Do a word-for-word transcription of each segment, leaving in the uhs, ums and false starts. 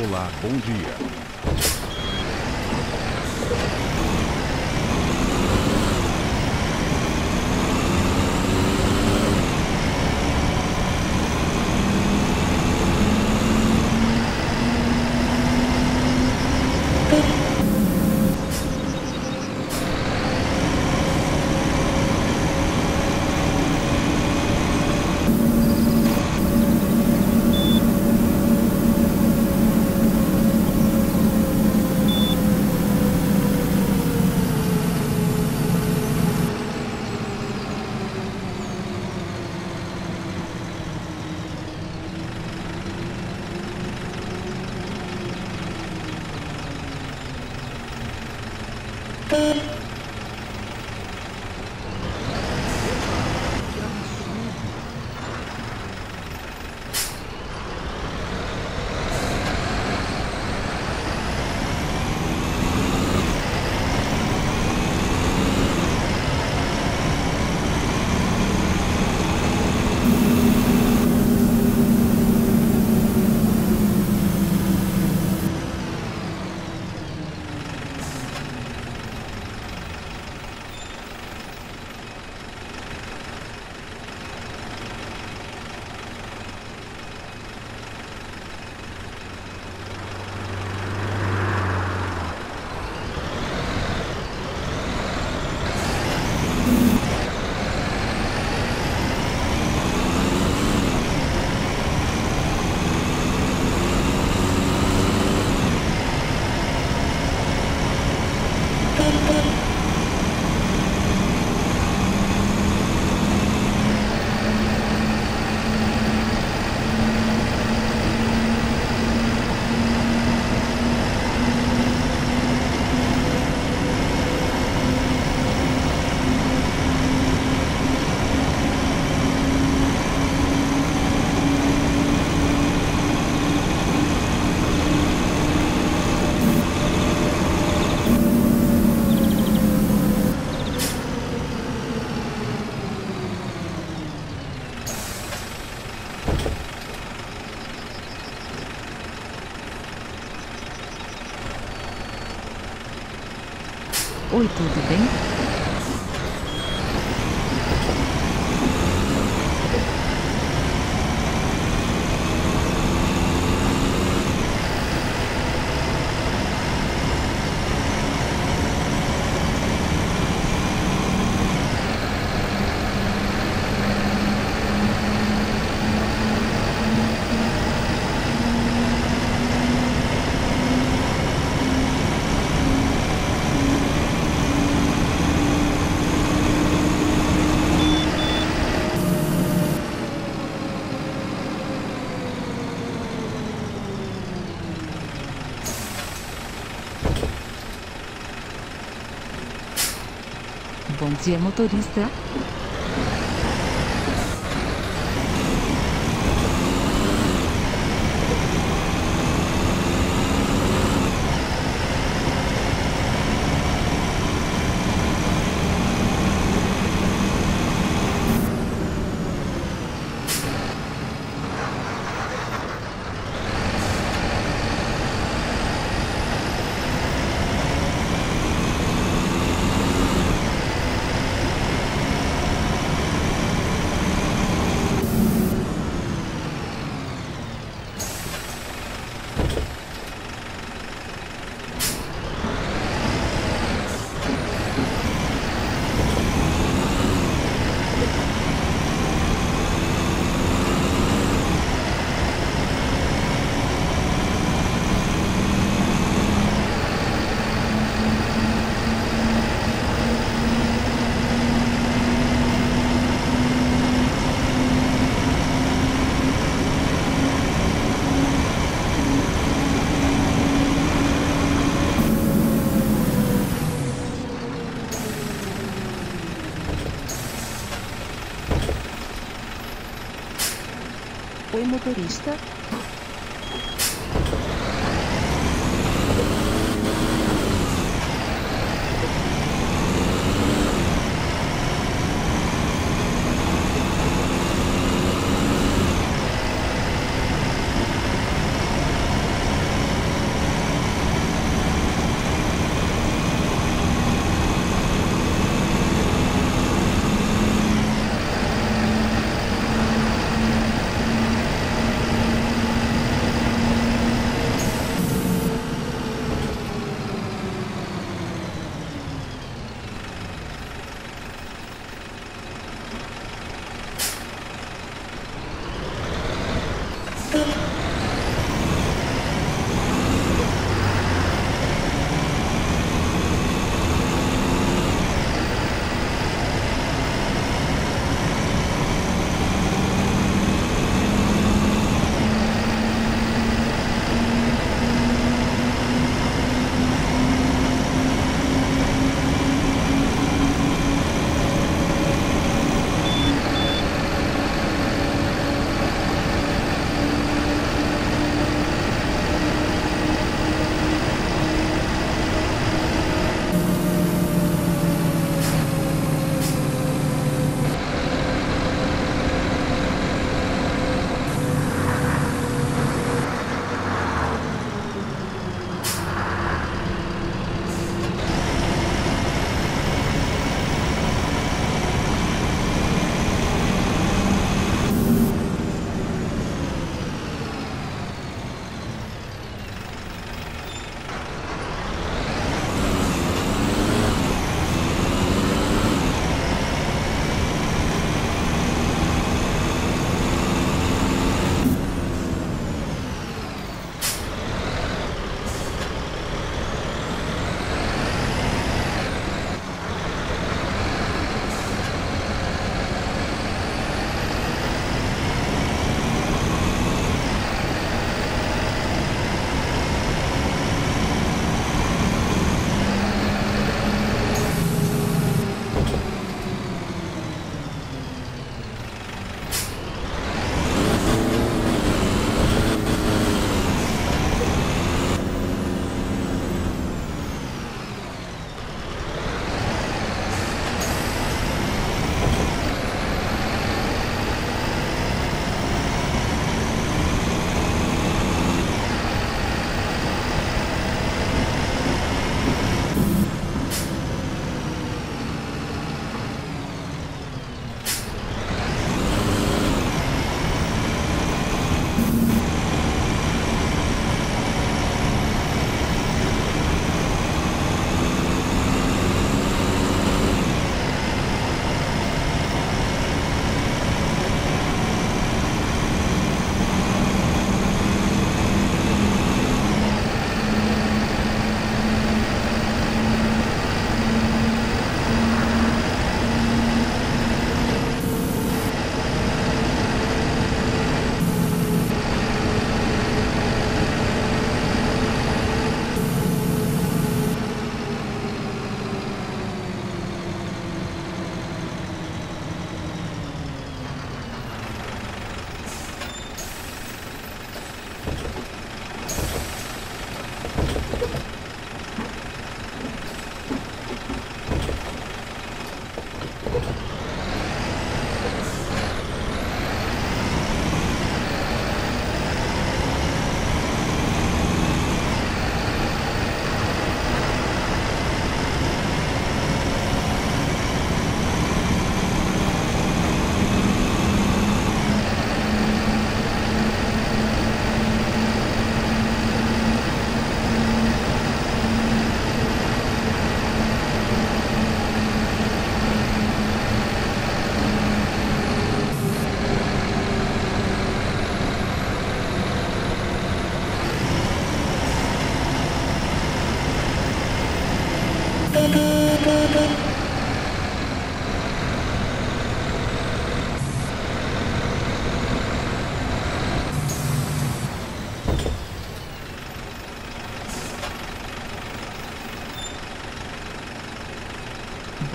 Olá, bom dia. Oi, tudo bem? Bom dia, motorista. Oi, motorista.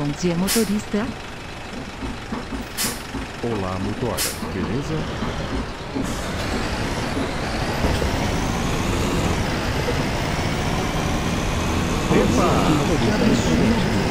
Bom dia, motorista. Olá, motora. Beleza? Opa! Que absurdo!